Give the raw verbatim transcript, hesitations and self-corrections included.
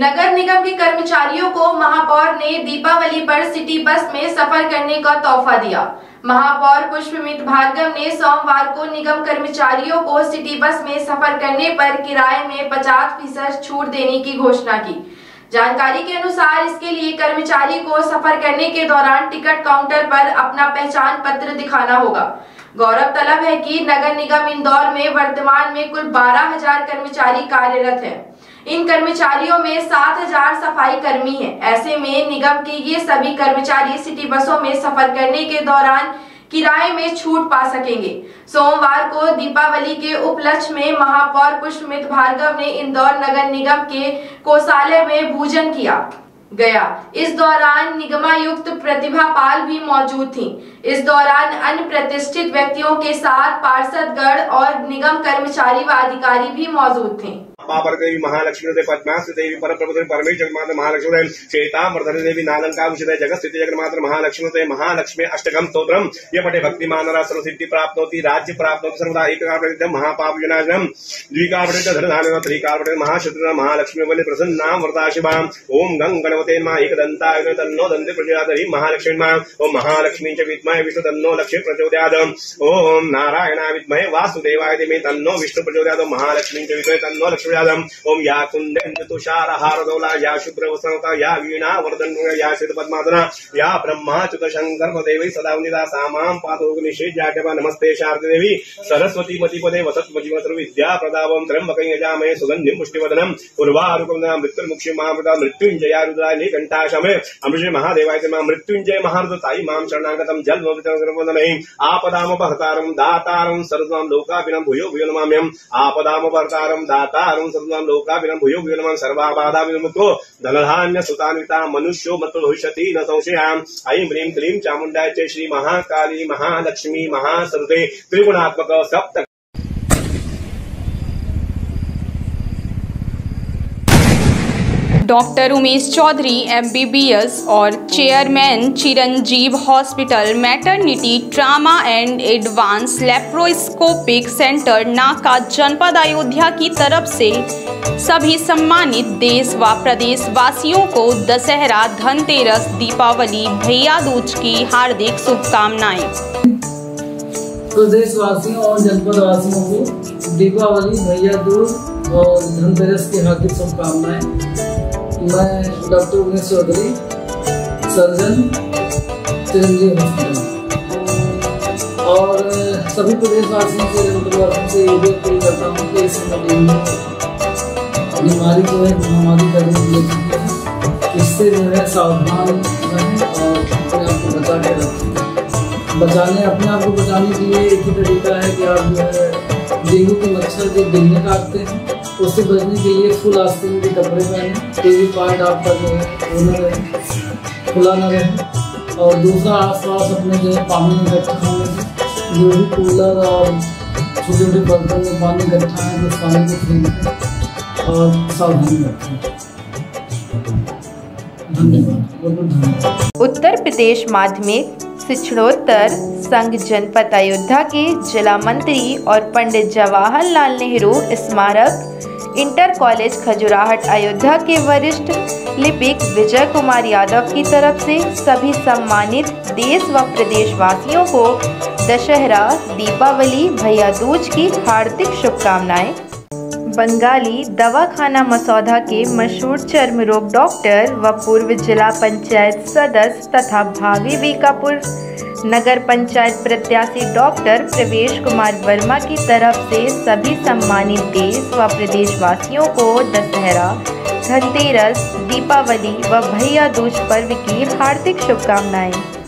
नगर निगम के कर्मचारियों को महापौर ने दीपावली पर सिटी बस में सफर करने का तोहफा दिया। महापौर पुष्पमित भार्गव ने सोमवार को निगम कर्मचारियों को सिटी बस में सफर करने पर किराए में पचास फीसद छूट देने की घोषणा की। जानकारी के अनुसार इसके लिए कर्मचारी को सफर करने के दौरान टिकट काउंटर पर अपना पहचान पत्र दिखाना होगा। गौरतलब है कि नगर निगम इंदौर में वर्तमान में कुल बारह हजार कर्मचारी कार्यरत हैं। इन कर्मचारियों में सात हजार सफाई कर्मी हैं। ऐसे में निगम के ये सभी कर्मचारी सिटी बसों में सफर करने के दौरान किराए में छूट पा सकेंगे। सोमवार को दीपावली के उपलक्ष्य में महापौर पुष्पमित भार्गव ने इंदौर नगर निगम के कोषालय में भोजन किया गया। इस दौरान निगमायुक्त प्रतिभा पाल भी मौजूद थीं। इस दौरान अन्य प्रतिष्ठित व्यक्तियों के साथ पार्षदगण और निगम कर्मचारी व अधिकारी भी मौजूद थे। महादेवी महालक्ष्मी देवी पद्मास देवी परम परमेश जगमाता महालक्ष्मी श्वेता मर्धनी देवी नालंकाभूषित जगत स्थिति जगन्मात्र महालक्ष्मी देवी महालक्ष्मी अष्टकम स्तोत्रम ये पटे भक्ति मानरा सर्व सिद्धि प्राप्त होती राज्य प्राप्त होती सर्वदा एक महापाप विनाशनम द्विकावृत धरधान त्रिकावृत महाशत्रु महालक्ष्मी बल प्रसन्न नाम वरदा शिवा ओम गंग गणवते मा एक दंता तन्नो दंते प्रचोदयात् महालक्ष्मी मा ओम महालक्ष्मी च विद्महे विष्णु तन्नो लक्ष्मी प्रचोदयात् ओम नारायणाय विद्महे वासुदेवाय धीमहि तन्नो विष्णु प्रचोदयात् महालक्ष्मी च विद्महे तन्नो लक्ष्मी ओम या कुंडलाशारहारदौला या शुभ्रवसनता या वीणा वर्धन या श्वेत पद्मासना या ब्रह्मा चुत शंकर देवी सदा उन्निदा सामां पातोग्निशेजाटवा नमस्ते शारदे देवी सरस्वती मतिपदे वसत्मजीवत्र विद्या प्रदावं त्र्यंबकं यजामहे सुगंधिं पुष्टिवर्धनम् उर्वारुकं मृत्युर्मुक्षीं महामृतां मृत्युञ्जया रुद्राये कंठाशमे अमृषे महादेवाय नमः मृत्युञ्जय महारुद्रतायि मां शरणागतं जलमोदितं सर्वमनमहि आपदामपहर्तारं दातारं सर्वं लोकाभिनं भूयो भूयो नमाम्यहं आपदामपहर्तारं दातारं सर्वं लोकाभिनं भूयो भूयो नमः सर्वबाधाभिर्मुक्तो धनधान्य सुतान्विता मनुष्यो मत्तो भविष्यति न संशयः ऐं ह्रीं क्लीं चामुण्डाय च श्री महाकाली महालक्ष्मी महासरस्वती त्रिगुणात्मक सप्त doctor Umesh Chaudhary M B B S और chairman Chiranjeev hospital maternity trauma and advance laparoscopic centre Naka जनपद अयोध्या की तरफ से सभी सम्मानित देश व प्रदेशवासियों को दशहरा धनतेरस दीपावली भैया दूज की हार्दिक शुभकामनाएं। प्रदेशवासियों और जनपदवासियों को दीपावली भैया दूज और धनतेरस की हार्दिक शुभकामनाएं। मैं doctor Umesh Chaudhary surgeon Chiranjeev hospital और सभी प्रदेशवासियों से जनपदवासियों से ये भी अपील करता हूँ कि इस बीमारी जो है महामारी का रूप ले चुकी है, इससे जो है सावधान रहें और अपने आप को बचा के रखें। बचाने अपने आप को बचाने के लिए एक ही तरीका है कि आप जो है डेंगू के मच्छर जो डेंगू काटते हैं उससे बचने के लिए फुल आस्तीन के कपड़े पहने, कोई भी पार्ट आपका जो है वो न रहे, खुला न रहे। और दूसरा आस पास अपने जो है पानी इकट्ठा होने से जो भी कूलर और छोटे छोटे बर्तन में पानी इकट्ठा है उस पानी को फेंकते और सावधानी रखें। धन्यवाद। उत्तर प्रदेश माध्यमिक शिक्षणोत्तर संघ जनपद अयोध्या के जिला मंत्री और पंडित जवाहरलाल नेहरू स्मारक इंटर कॉलेज खजुराहट अयोध्या के वरिष्ठ लिपिक विजय कुमार यादव की तरफ से सभी सम्मानित देश व प्रदेशवासियों को दशहरा दीपावली भैया दूज की हार्दिक शुभकामनाएं। बंगाली दवाखाना मसौदा के मशहूर चर्म रोग डॉक्टर व पूर्व जिला पंचायत सदस्य तथा भावी बीकापुर नगर पंचायत प्रत्याशी डॉक्टर प्रवेश कुमार वर्मा की तरफ से सभी सम्मानित देश व प्रदेशवासियों को दशहरा धनतेरस दीपावली व भैया दूज पर्व की हार्दिक शुभकामनाएं।